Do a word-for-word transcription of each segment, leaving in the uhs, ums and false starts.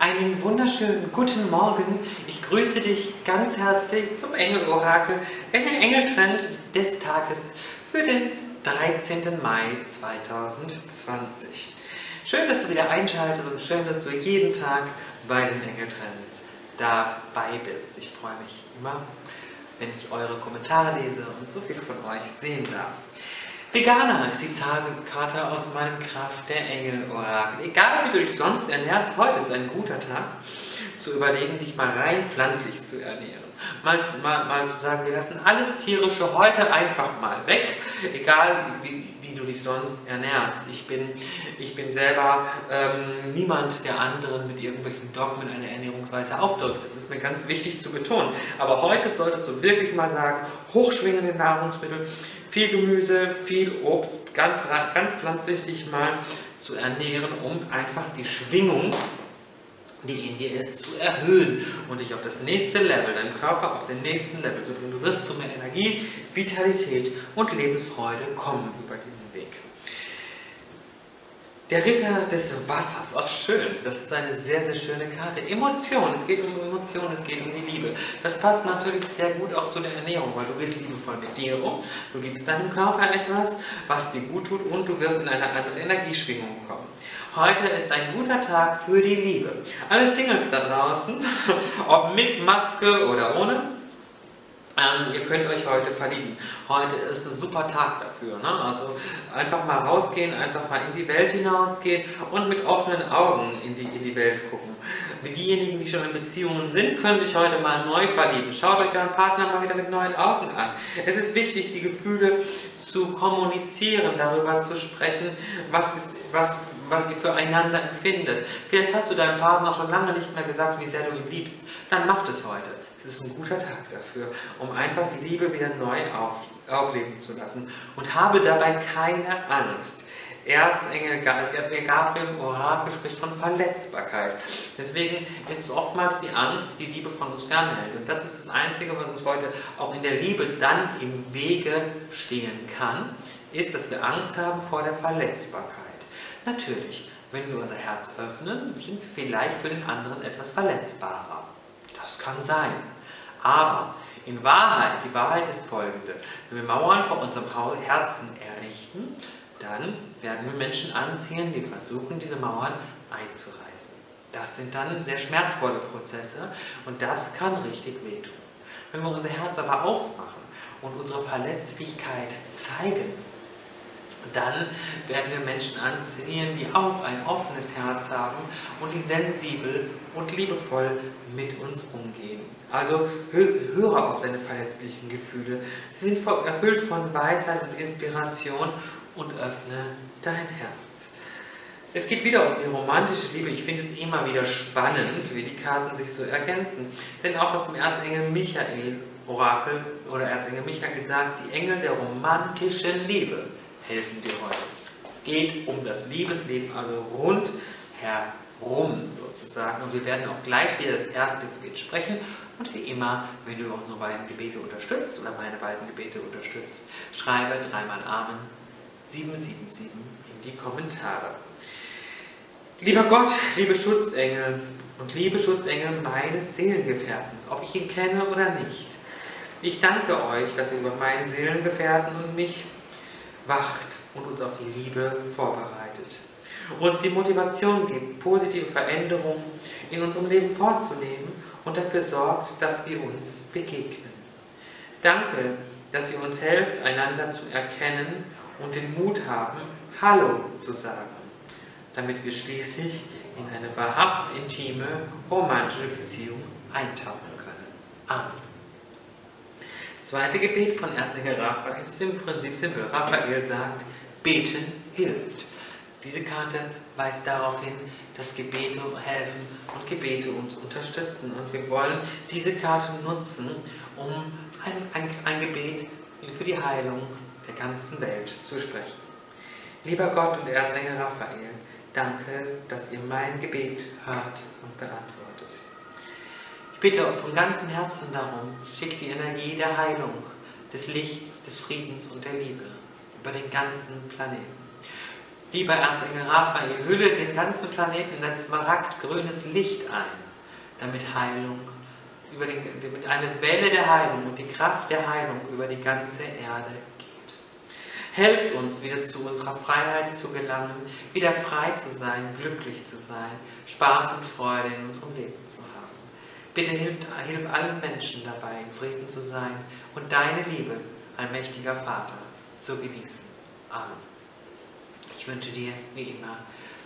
Einen wunderschönen guten Morgen. Ich grüße dich ganz herzlich zum Engelorakel, Engel-Engel-Trend des Tages für den dreizehnten Mai zweitausendzwanzig. Schön, dass du wieder einschaltest und schön, dass du jeden Tag bei den Engeltrends dabei bist. Ich freue mich immer, wenn ich eure Kommentare lese und so viel von euch sehen darf. Veganer ist die Tagekarte aus meinem Kraft der Engel-Orakel. Egal wie du dich sonst ernährst, heute ist ein guter Tag, zu überlegen, dich mal rein pflanzlich zu ernähren. Mal, mal, mal zu sagen, wir lassen alles Tierische heute einfach mal weg, egal wie, wie du dich sonst ernährst. Ich bin, ich bin selber ähm, niemand, der anderen mit irgendwelchen Dogmen eine Ernährungsweise aufdrückt. Das ist mir ganz wichtig zu betonen. Aber heute solltest du wirklich mal sagen, hochschwingende Nahrungsmittel, viel Gemüse, viel Obst, ganz, ganz pflanzlich dich mal zu ernähren, um einfach die Schwingung, die in dir ist, zu erhöhen und dich auf das nächste Level, deinen Körper auf den nächsten Level zu bringen. Du wirst zu mehr Energie, Vitalität und Lebensfreude kommen über diesen Weg. Der Ritter des Wassers, auch schön, das ist eine sehr, sehr schöne Karte. Emotionen, es geht um Emotionen, es geht um die Liebe. Das passt natürlich sehr gut auch zu der Ernährung, weil du gehst liebevoll mit dir um, du gibst deinem Körper etwas, was dir gut tut und du wirst in eine andere Energieschwingung kommen. Heute ist ein guter Tag für die Liebe. Alle Singles da draußen, ob mit Maske oder ohne, Ähm, ihr könnt euch heute verlieben. Heute ist ein super Tag dafür, ne? Also einfach mal rausgehen, einfach mal in die Welt hinausgehen und mit offenen Augen in die, in die Welt gucken. Diejenigen, die schon in Beziehungen sind, können sich heute mal neu verlieben. Schaut euch euren Partner mal wieder mit neuen Augen an. Es ist wichtig, die Gefühle zu kommunizieren, darüber zu sprechen, was ist, was, was ihr füreinander empfindet. Vielleicht hast du deinem Partner schon lange nicht mehr gesagt, wie sehr du ihn liebst. Dann macht es heute. Es ist ein guter Tag dafür, um einfach die Liebe wieder neu auf, aufleben zu lassen. Und habe dabei keine Angst. Erzengel Gabriel Orakel spricht von Verletzbarkeit. Deswegen ist es oftmals die Angst, die Liebe von uns fernhält. Und das ist das Einzige, was uns heute auch in der Liebe dann im Wege stehen kann, ist, dass wir Angst haben vor der Verletzbarkeit. Natürlich, wenn wir unser Herz öffnen, sind wir vielleicht für den anderen etwas verletzbarer. Das kann sein. Aber in Wahrheit, die Wahrheit ist folgende: Wenn wir Mauern vor unserem Herzen errichten, dann werden wir Menschen anziehen, die versuchen, diese Mauern einzureißen. Das sind dann sehr schmerzvolle Prozesse und das kann richtig wehtun. Wenn wir unser Herz aber aufmachen und unsere Verletzlichkeit zeigen, dann werden wir Menschen anziehen, die auch ein offenes Herz haben und die sensibel und liebevoll mit uns umgehen. Also höre auf deine verletzlichen Gefühle. Sie sind erfüllt von Weisheit und Inspiration und öffne dein Herz. Es geht wieder um die romantische Liebe. Ich finde es immer wieder spannend, wie die Karten sich so ergänzen. Denn auch aus dem Erzengel Michael Orakel oder Erzengel Michael sagt, die Engel der romantischen Liebe helfen dir heute. Es geht um das Liebesleben, also rundherum sozusagen. Und wir werden auch gleich wieder das erste Gebet sprechen. Und wie immer, wenn du unsere beiden Gebete unterstützt oder meine beiden Gebete unterstützt, schreibe dreimal Amen sieben sieben sieben in die Kommentare. Lieber Gott, liebe Schutzengel und liebe Schutzengel meines Seelengefährten, ob ich ihn kenne oder nicht, ich danke euch, dass ihr über meinen Seelengefährten und mich wacht und uns auf die Liebe vorbereitet. Uns die Motivation gibt, positive Veränderungen in unserem Leben vorzunehmen und dafür sorgt, dass wir uns begegnen. Danke, dass ihr uns helft, einander zu erkennen und den Mut haben, Hallo zu sagen, damit wir schließlich in eine wahrhaft intime, romantische Beziehung eintauchen können. Amen. Das zweite Gebet von Erzengel Raphael ist im Prinzip simpel. Raphael sagt, beten hilft. Diese Karte weist darauf hin, dass Gebete helfen und Gebete uns unterstützen. Und wir wollen diese Karte nutzen, um ein, ein, ein Gebet für die Heilung der ganzen Welt zu sprechen. Lieber Gott und Erzengel Raphael, danke, dass ihr mein Gebet hört und beantwortet. Ich bitte von ganzem Herzen darum, schickt die Energie der Heilung, des Lichts, des Friedens und der Liebe über den ganzen Planeten. Lieber Erzengel Raphael, hülle den ganzen Planeten in ein smaragdgrünes Licht ein, damit Heilung, über den, damit eine Welle der Heilung und die Kraft der Heilung über die ganze Erde geht. Helft uns, wieder zu unserer Freiheit zu gelangen, wieder frei zu sein, glücklich zu sein, Spaß und Freude in unserem Leben zu haben. Bitte hilf, hilf allen Menschen dabei, im Frieden zu sein und deine Liebe, allmächtiger Vater, zu genießen. Amen. Ich wünsche dir, wie immer,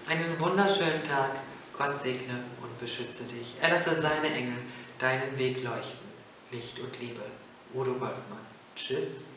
einen wunderschönen Tag. Gott segne und beschütze dich. Er lasse seine Engel deinen Weg leuchten. Licht und Liebe. Udo Golfmann. Tschüss.